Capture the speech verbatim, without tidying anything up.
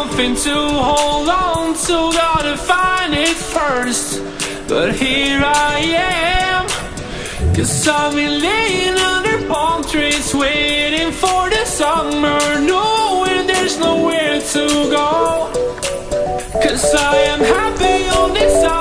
Something to hold on to, gotta find it first. But here I am, cause I've been laying under palm trees, waiting for the summer, knowing there's nowhere to go. Cause I am happy on this side.